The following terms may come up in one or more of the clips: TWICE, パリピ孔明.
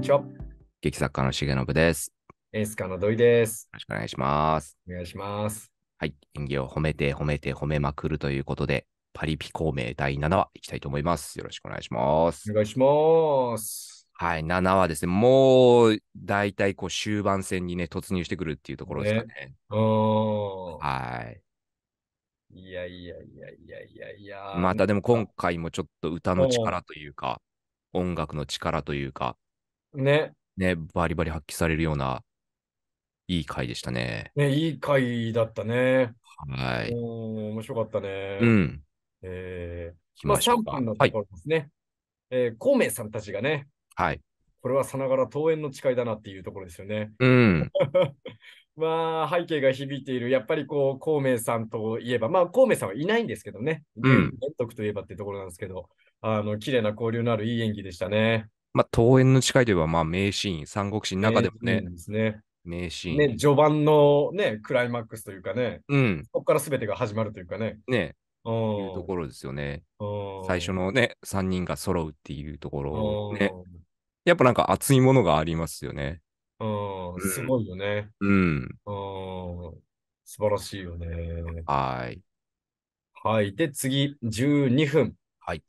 んにちは。劇作家の重信です。演出家の土井です。よろしくお願いします。お願いします。はい、演技を褒めて褒めて褒めまくるということで、パリピ孔明第7話いきたいと思います。よろしくお願いします。お願いします。はい、7話ですね。もうだいたいこう終盤戦にね突入してくるっていうところですかね。はい。いやいやいやいやいやいや。またでも今回もちょっと歌の力というか、音楽の力というか、ね、バリバリ発揮されるようないい回でしたね。ね、いい回だったね。はい。面白かったね。うん。3分のところですね。はい、孔明さんたちがね、はい。これはさながら遠縁の誓いだなっていうところですよね。うん。まあ、背景が響いている、やっぱりこう、孔明さんといえば、まあ、孔明さんはいないんですけどね。うん。遠徳といえばっていうところなんですけど、綺麗な交流のあるいい演技でしたね。まあ、遠縁の誓いといえば、まあ、名シーン、三国志の中でもね。ですね。名シーン。ね、序盤のね、クライマックスというかね、うん。ここから全てが始まるというかね。ね。いうところですよね。最初のね、3人が揃うっていうところね。やっぱなんか熱いものがありますよね。すごいよね。うん。素晴らしいよね。はい。はい。で、次、12分。はい。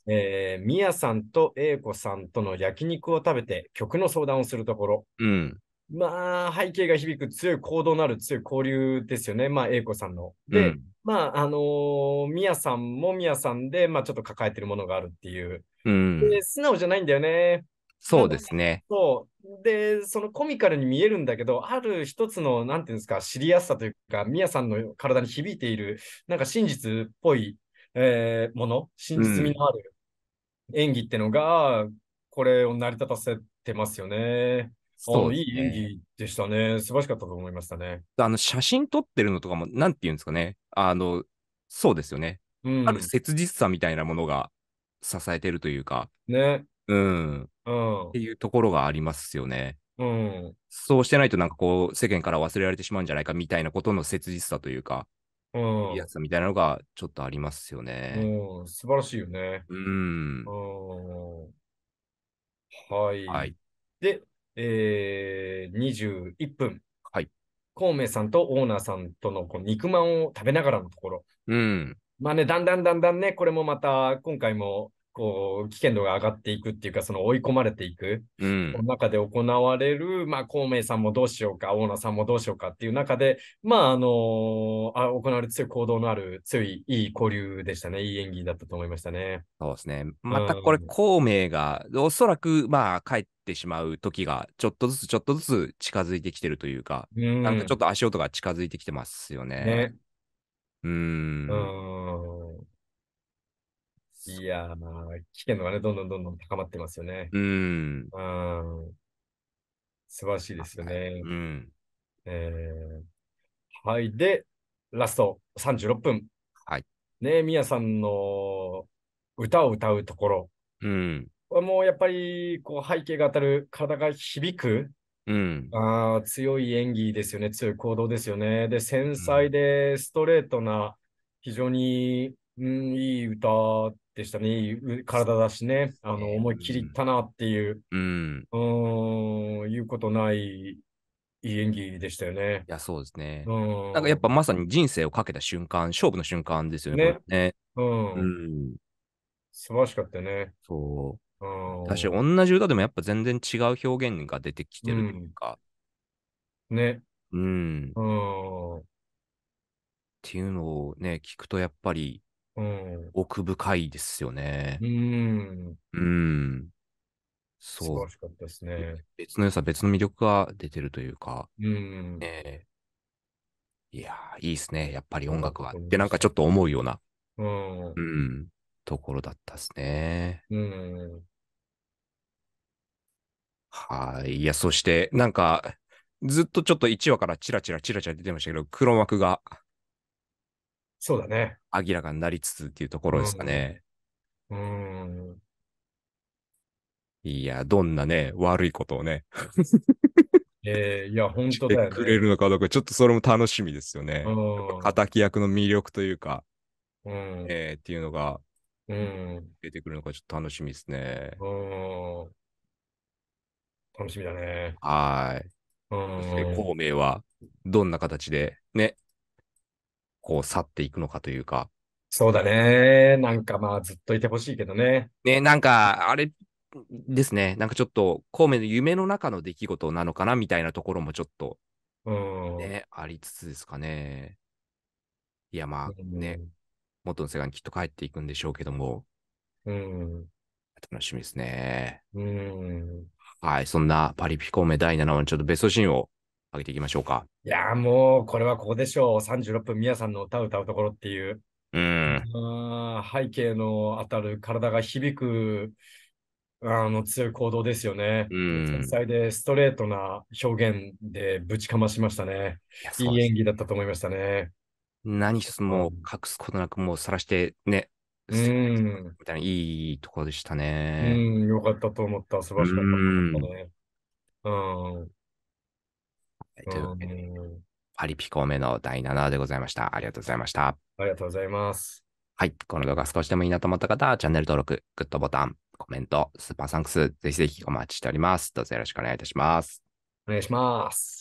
みやさんとえいこさんとの焼肉を食べて曲の相談をするところ。うん。まあ、背景が響く強い行動のある強い交流ですよね。まあ、えいこさんの。で、まあ、みやさんもみやさんで、まあ、ちょっと抱えてるものがあるっていう。で、素直じゃないんだよね。そうですね。そう。で、そのコミカルに見えるんだけど、ある一つの、なんていうんですか、知りやすさというか、みやさんの体に響いている、なんか真実っぽい、もの、真実味のある演技ってのが、これを成り立たせてますよね。そう、いい演技でしたね。素晴らしかったと思いましたね。写真撮ってるのとかも、なんていうんですかね。そうですよね。うん、ある切実さみたいなものが支えてるというか。ね。うん。っていうところがありますよね。うん、そうしてないとなんかこう世間から忘れられてしまうんじゃないかみたいなことの切実さというか、いいやつみたいなのがちょっとありますよね。素晴らしいよね。はい。はい、で、21分。はい。孔明さんとオーナーさんとのこう肉まんを食べながらのところ。うん。まあね、だんだんね、これもまた今回も。こう危険度が上がっていくっていうか、その追い込まれていく、この中で行われる、まあ、孔明さんもどうしようか、オーナーさんもどうしようかっていう中で、まあ、行われる強い行動のある、強い、いい交流でしたね、いい演技だったと思いましたね。そうですね。またこれ、孔明が、おそらく、まあ、帰ってしまう時が、ちょっとずつ近づいてきてるというか、なんかちょっと足音が近づいてきてますよね。いやー、危険度がね、どんどん高まってますよね。素晴らしいですよね。はい。で、ラスト36分。はい。ね、みやさんの歌を歌うところ。もうやっぱり、こう、背景が当たる、体が響く。強い演技ですよね。強い行動ですよね。で、繊細で、ストレートな、非常に、いい歌でしたね。いい体だしね。思い切りいったなっていう、いうことない、いい演技でしたよね。いや、そうですね。なんかやっぱまさに人生をかけた瞬間、勝負の瞬間ですよね。素晴らしかったね。そう。私、同じ歌でもやっぱ全然違う表現が出てきてるというか。ね。っていうのをね、聞くとやっぱり、奥深いですよね。そう。素晴らしかったですね。別の良さ、別の魅力が出てるというか。いやー、いいですね。やっぱり音楽は。で、なんかちょっと思うような、ところだったですね。はい。いや、そして、なんか、ずっとちょっと1話からチラチラ出てましたけど、黒幕が、そうだね。明らかになりつつっていうところですかね。いや、どんなね、悪いことをね。いや、本当だよね。くれるのかどうか、ちょっとそれも楽しみですよね。敵役の魅力というか、っていうのが、出てくるのか、ちょっと楽しみですね。楽しみだね。はい。孔明はどんな形でね、こう去っていくのかというか。そうだね。なんかまあずっといてほしいけどね。ね、なんかあれですね。なんかちょっと孔明の夢の中の出来事なのかなみたいなところもちょっと、ね、ありつつですかね。いやまあね、元の世界にきっと帰っていくんでしょうけども。楽しみですね。はい、そんなパリピ孔明第7話のちょっとベストシーンを上げていきましょうか。いやーもうこれはここでしょう。36分宮さんの歌を歌うところっていう、背景の当たる体が響く強い行動ですよね。繊細でストレートな表現でぶちかましましたね。いい演技だったと思いましたね。何一つも隠すことなくもうさらしてね。みたいないいところでしたね。よかったと思った。素晴らしかったね。パリピ孔明の第7話でございました。ありがとうございました。ありがとうございます。はい。この動画少しでもいいなと思った方は、チャンネル登録、グッドボタン、コメント、スーパーサンクス、ぜひぜひお待ちしております。どうぞよろしくお願いいたします。お願いします。